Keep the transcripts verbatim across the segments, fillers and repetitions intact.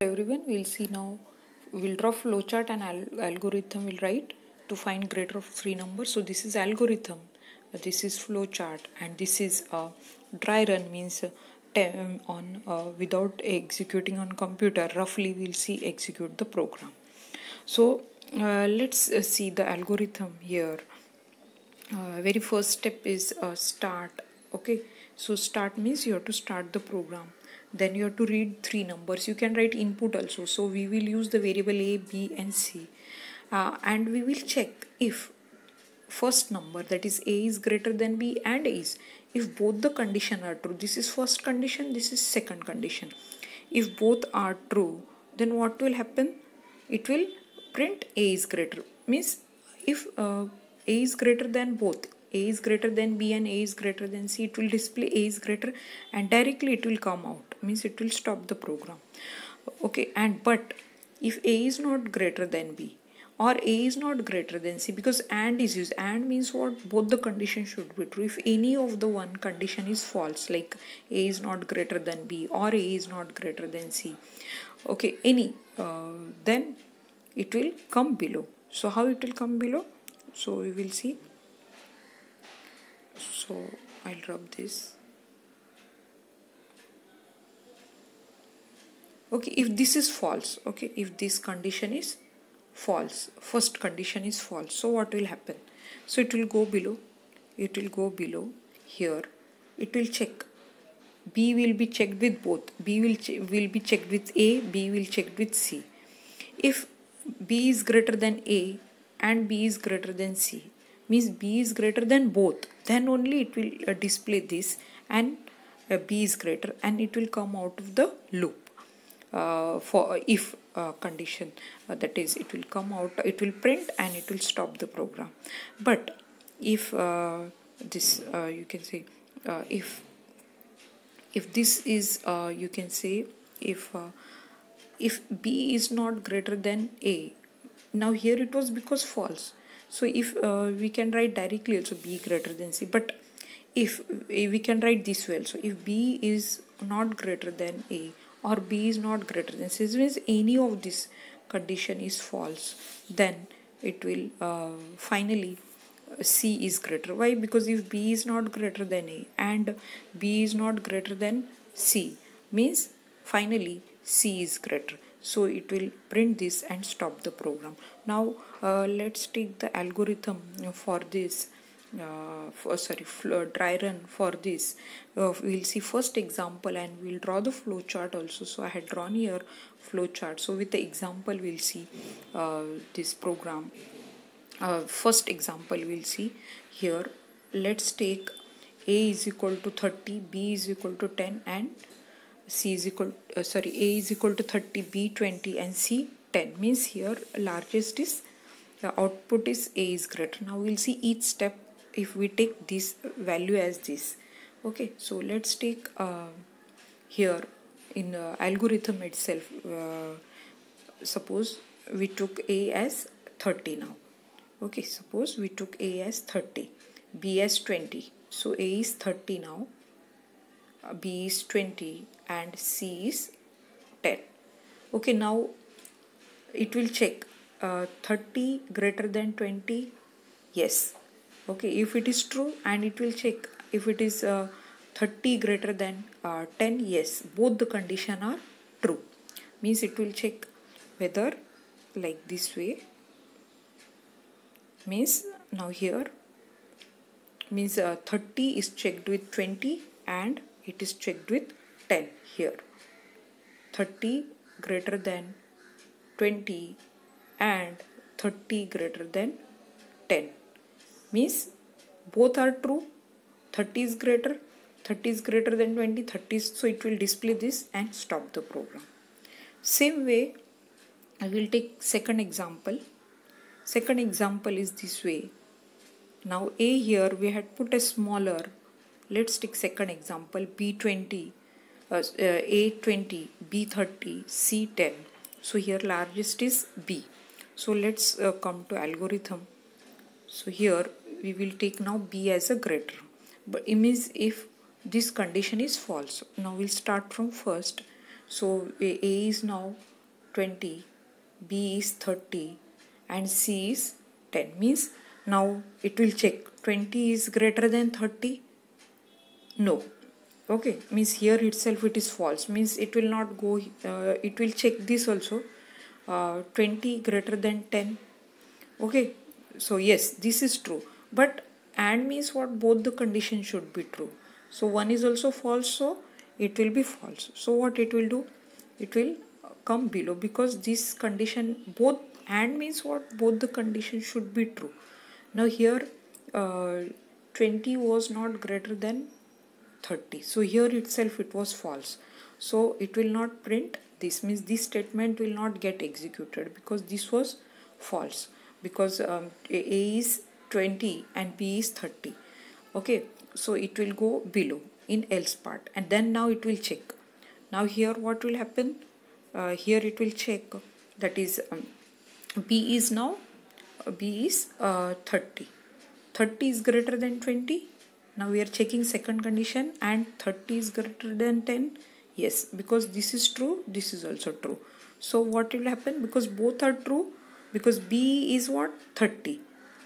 Everyone, we'll see now, we'll draw flowchart and al algorithm we'll write to find greater of three numbers. So this is algorithm, this is flowchart, and this is a uh, dry run, means uh, on uh, without executing on computer. Roughly we'll see execute the program. So uh, let's uh, see the algorithm here. Uh, very first step is uh, start. Okay, so start means you have to start the program. Then you have to read three numbers. You can write input also. So we will use the variable A, B and C. Uh, and we will check if first number, that is A, is greater than B and is. If both the condition are true, this is first condition, this is second condition. If both are true, then what will happen? It will print A is greater. Means if uh, A is greater than both, A is greater than B and A is greater than C, it will display A is greater and directly it will come out, means it will stop the program. Okay, and but if A is not greater than B or A is not greater than C, because and is used, and means what? Both the conditions should be true. If any of the one condition is false, like A is not greater than B or A is not greater than C, okay, any, uh, then it will come below. So how it will come below? So we will see. So I'll rub this. Okay, if this is false, okay, if this condition is false, first condition is false, so what will happen? So it will go below, it will go below here, it will check. B will be checked with both, B will, will be checked with A, B will checked with C. If B is greater than A and B is greater than C, means B is greater than both, then only it will uh, display this and uh, B is greater, and it will come out of the loop uh, for if uh, condition, uh, that is it will come out, it will print and it will stop the program. But if uh, this uh, you can say uh, if if this is uh, you can say if uh, if B is not greater than A, now here it was because false. So if uh, we can write directly also B greater than C, but if we can write this way also, if B is not greater than A or B is not greater than C, means any of this condition is false, then it will uh, finally C is greater. Why? Because if B is not greater than A and B is not greater than C, means finally C is greater. So it will print this and stop the program. Now uh, let's take the algorithm for this, uh, for, sorry, dry run for this. Uh, we'll see first example and we'll draw the flow chart also. So I had drawn here flow chart. So with the example we'll see uh, this program. Uh, first example we'll see here. Let's take A is equal to thirty, B is equal to ten, and C is equal uh, sorry A is equal to thirty, B twenty and C ten, means here largest is the output is A is greater. Now we'll see each step if we take this value as this. Okay, so let's take uh, here in uh, algorithm itself, uh, suppose we took A as thirty now. Okay, suppose we took A as thirty, B as twenty, so A is thirty now, B is twenty and C is ten. Okay, now it will check uh, thirty greater than twenty, yes. Okay, if it is true, and it will check if it is uh, thirty greater than uh, ten, yes, both the condition are true, means it will check whether, like this way, means now here means uh, thirty is checked with twenty and it is checked with ten here. thirty greater than twenty and thirty greater than ten, means both are true. thirty is greater, thirty is greater than twenty, thirty is, so it will display this and stop the program. Same way I will take second example. Second example is this way. Now A here we had put a smaller. Let's take second example, B twenty, uh, uh, A twenty, B thirty, C ten. So here largest is B. So let's uh, come to algorithm. So here we will take now B as a greater. But it means if this condition is false. Now we'll start from first. So A is now twenty, B is thirty and C is ten. Means now it will check twenty is greater than thirty. No. Okay, means here itself it is false, means it will not go, uh, it will check this also, uh, twenty greater than ten. Okay, so yes, this is true, but and means what, both the conditions should be true. So one is also false, so it will be false. So what it will do, it will come below, because this condition, both and means what, both the conditions should be true. Now here uh, twenty was not greater than thirty. So here itself it was false. So it will not print this, means this statement will not get executed because this was false, because um, A is twenty and B is thirty. Okay, so it will go below in else part, and then now it will check. Now here what will happen, uh, here it will check, that is um, B is now B is uh, thirty. thirty is greater than twenty. Now we are checking second condition, and thirty is greater than ten. Yes, because this is true, this is also true. So what will happen, because both are true, because B is what, thirty,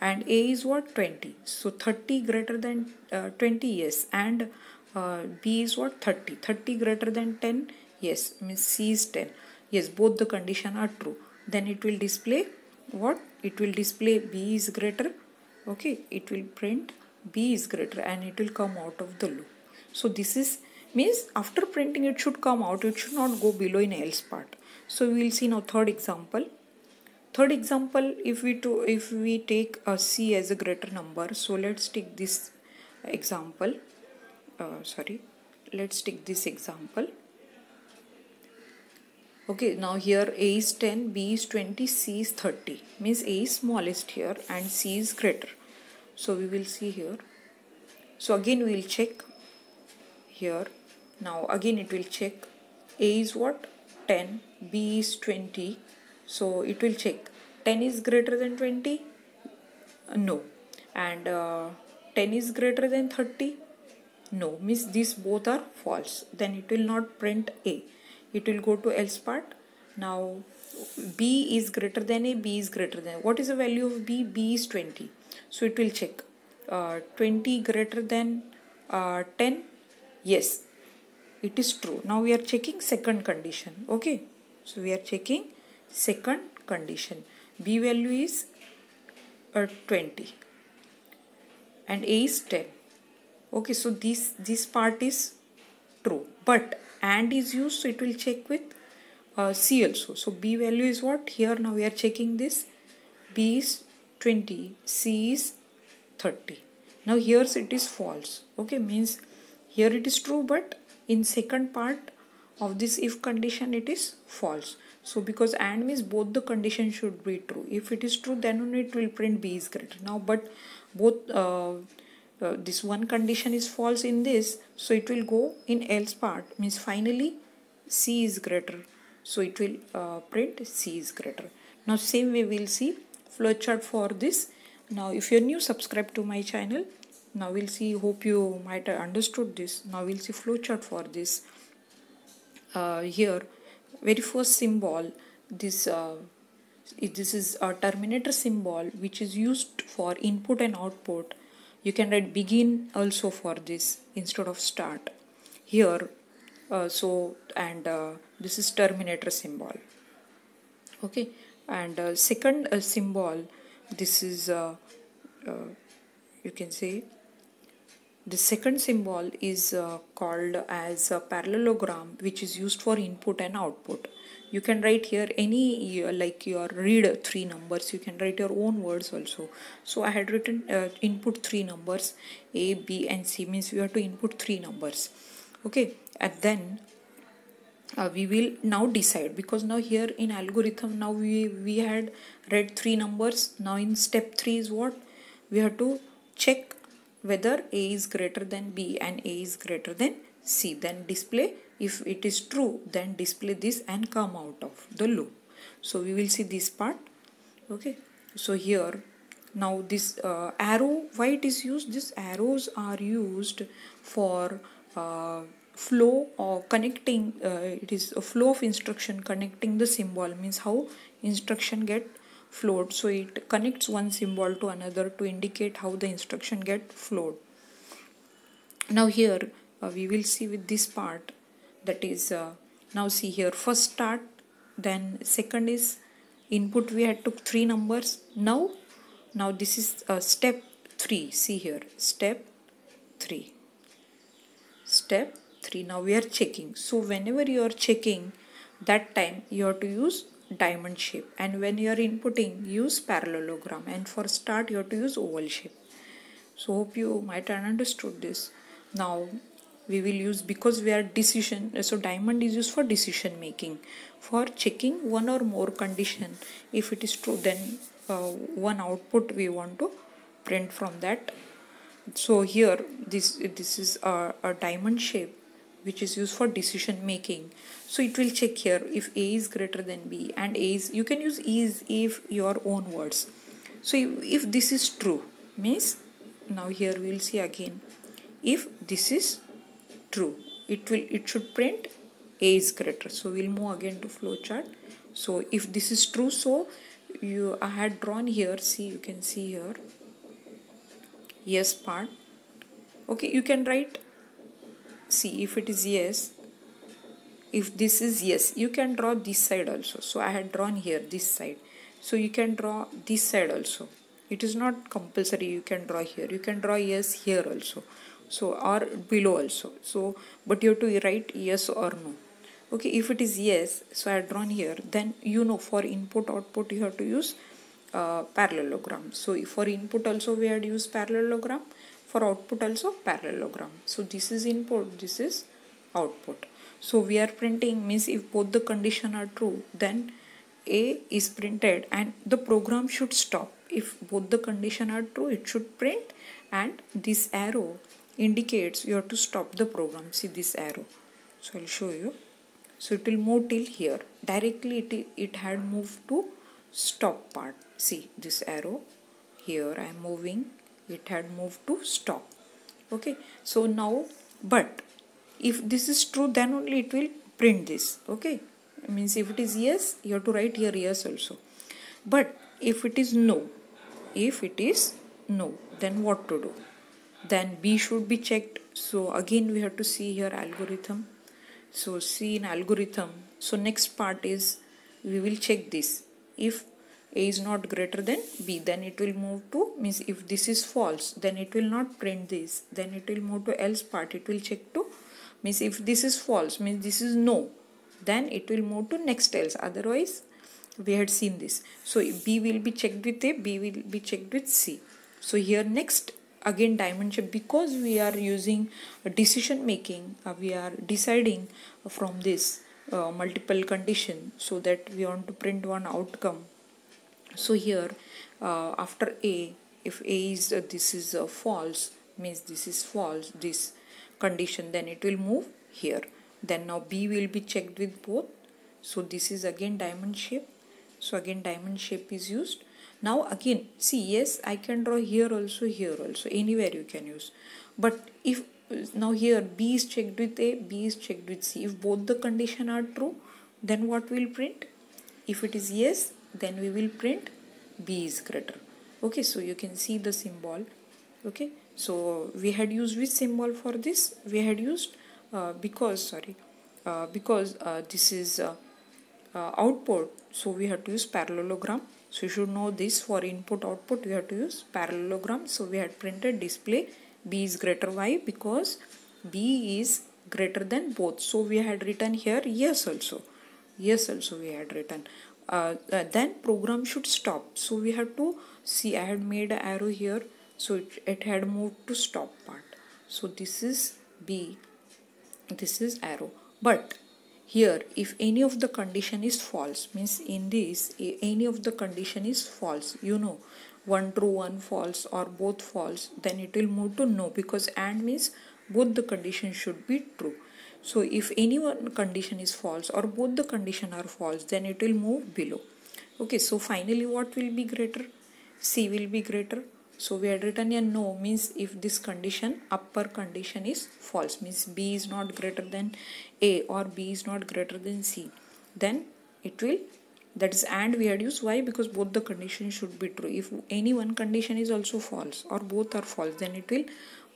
and A is what, twenty. So thirty greater than uh, twenty, yes, and uh, B is what, thirty. thirty greater than ten, yes, means C is ten. Yes, both the condition are true. Then it will display what? It will display B is greater. Okay, it will print B is greater, and it will come out of the loop. So this is, means after printing it should come out, it should not go below in else part. So we will see now third example. Third example, if we to if we take a C as a greater number, so let's take this example. Uh, sorry, let's take this example. Okay, now here A is ten, B is twenty, C is thirty. Means A is smallest here and C is greater. So we will see here. So again we will check here. Now again it will check. A is what? ten. B is twenty. So it will check. ten is greater than twenty? Uh, no. And uh, ten is greater than thirty? No. Means these both are false. Then it will not print A. It will go to else part. Now B is greater than A. B is greater than A. What is the value of B? B is twenty. So it will check uh, twenty greater than uh, ten. Yes, it is true. Now we are checking second condition. Okay, so we are checking second condition. B value is uh, twenty and A is ten. Okay, so this, this part is true, but and is used, so it will check with uh, C also. So B value is what? Here now we are checking this. B is twenty, C is thirty. Now here it is false. Okay, means here it is true, but in second part of this if condition it is false. So because and means both the conditions should be true. If it is true, then only it will print B is greater. Now but both uh, uh, this one condition is false in this, so it will go in else part. Means finally C is greater. So it will uh, print C is greater. Now same way we will see flowchart for this. Now if you are new, subscribe to my channel. Now we'll see, hope you might have understood this. Now we'll see flowchart for this. Uh, here very first symbol, this uh, this is a terminator symbol which is used for input and output. You can write begin also for this instead of start here. Uh, so and uh, this is terminator symbol. Okay. And uh, second uh, symbol, this is uh, uh, you can say the second symbol is uh, called as a parallelogram, which is used for input and output. You can write here any uh, like your read three numbers, you can write your own words also. So I had written uh, input three numbers A, B and C, means you have to input three numbers. Okay, and then Uh, we will now decide, because now here in algorithm now we, we had read three numbers. Now in step three is what? We have to check whether A is greater than B and A is greater than C. Then display, if it is true, then display this and come out of the loop. So we will see this part. Okay. So here now this uh, arrow, why it is used? These arrows are used for uh, flow or connecting, uh, it is a flow of instruction connecting the symbol, means how instruction get flowed. So it connects one symbol to another to indicate how the instruction get flowed. Now here uh, we will see with this part, that is uh, now see here, first start, then second is input, we had took three numbers. Now now this is uh, step three. See here, step three. Step three. Now we are checking. So whenever you are checking, that time you have to use diamond shape, and when you are inputting, use parallelogram, and for start you have to use oval shape. So hope you might have understood this. Now we will use, because we are decision, so diamond is used for decision making, for checking one or more condition. If it is true, then uh, one output we want to print from that. So here this this is a, a diamond shape which is used for decision making. So it will check here if A is greater than B, and A is, you can use is if your own words. So if, if this is true, means now here we will see again, if this is true, it will it should print A is greater. So we'll move again to flowchart. So if this is true, so you I had drawn here, see, you can see here, yes part. Okay, you can write, see, if it is yes, if this is yes, you can draw this side also. So I had drawn here this side, so you can draw this side also. It is not compulsory, you can draw here, you can draw yes here also, so or below also. So but you have to write yes or no. Okay, if it is yes, so I have drawn here, then you know for input output you have to use Uh, parallelogram. So for input also we had used parallelogram, for output also parallelogram. So this is input, this is output. So we are printing, means if both the condition are true, then A is printed and the program should stop. If both the condition are true, it should print, and this arrow indicates you have to stop the program. See this arrow, so I'll show you. So it will move till here directly. It, it had moved to stop part. See this arrow here, I am moving, it had moved to stop. Okay, so now, but if this is true, then only it will print this. Okay, it means if it is yes, you have to write here yes also. But if it is no, if it is no, then what to do? Then B should be checked. So again we have to see here algorithm. So see in algorithm, so next part is, we will check this. If A is not greater than B, then it will move to, means if this is false, then it will not print this, then it will move to else part, it will check to, means if this is false, means this is no, then it will move to next else, otherwise we had seen this. So B will be checked with A, B will be checked with C. So here next again diamond shape, because we are using decision making, uh, we are deciding from this Uh, multiple condition, so that we want to print one outcome. So here uh, after A, if A is uh, this is uh, false, means this is false, this condition, then it will move here. Then now B will be checked with both. So this is again diamond shape. So again diamond shape is used. Now again see, yes, I can draw here also, here also, anywhere you can use. But if now here B is checked with A, B is checked with C, if both the condition are true, then what will print? If it is yes, then we will print B is greater. Okay, so you can see the symbol. Okay, so we had used which symbol for this? We had used uh, because sorry uh, because uh, this is uh, uh, output, so we have to use parallelogram. So you should know this, for input output we have to use parallelogram. So we had printed display B is greater. Why? Because B is greater than both. So we had written here yes also. Yes also we had written. Uh, uh, then program should stop. So we have to see, I had made an arrow here. So it, it had moved to stop part. So this is B. This is arrow. But here if any of the condition is false, means in this any of the condition is false, you know, one true, one false, or both false, then it will move to no, because and means both the conditions should be true. So if any one condition is false or both the condition are false, then it will move below. Okay, so finally what will be greater? C will be greater. So we had written here no means if this condition, upper condition, is false, means B is not greater than A or B is not greater than C, then it will, that is and we had used why, because both the conditions should be true. If any one condition is also false or both are false, then it will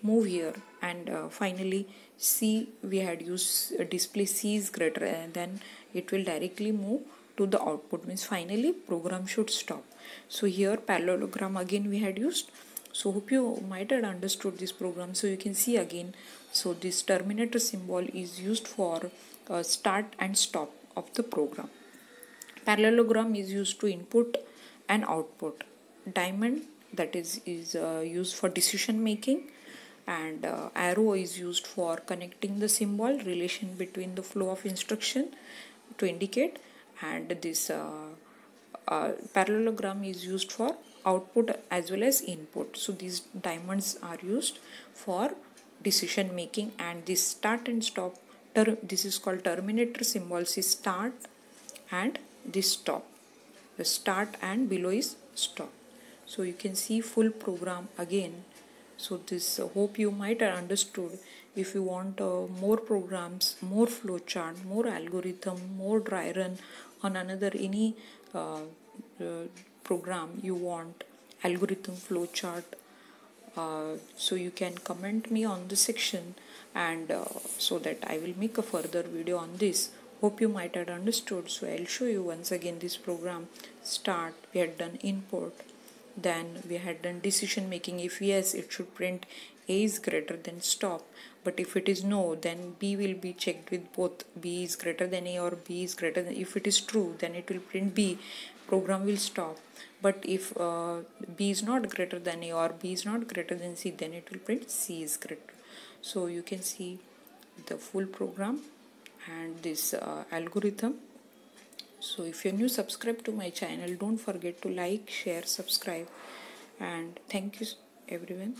move here. And uh, finally C, we had used uh, display C is greater, and then it will directly move to the output, means finally program should stop. So here parallelogram again we had used. So hope you might have understood this program. So you can see again, so this terminator symbol is used for uh, start and stop of the program. Parallelogram is used to input and output. Diamond, that is is uh, used for decision making, and uh, arrow is used for connecting the symbol, relation between the flow of instruction to indicate. And this uh, uh, parallelogram is used for output as well as input. So these diamonds are used for decision making. And this start and stop, ter this is called terminator symbols, is start, and this stop, the start and below is stop. So you can see full program again. So this uh, hope you might have understood. If you want uh, more programs, more flowchart, more algorithm, more dry run on another any uh, uh, program you want, algorithm flowchart, uh, so you can comment me on the section, and uh, so that I will make a further video on this. Hope you might have understood. So I'll show you once again this program. Start, we had done input, then we had done decision making. If yes, it should print A is greater than stop, but if it is no, then B will be checked with both B is greater than A or B is greater than, if it is true, then it will print B, program will stop. But if uh, B is not greater than A or B is not greater than C, then it will print C is greater. So you can see the full program and this uh, algorithm. So if you're new, subscribe to my channel. Don't forget to like, share, subscribe, and thank you everyone.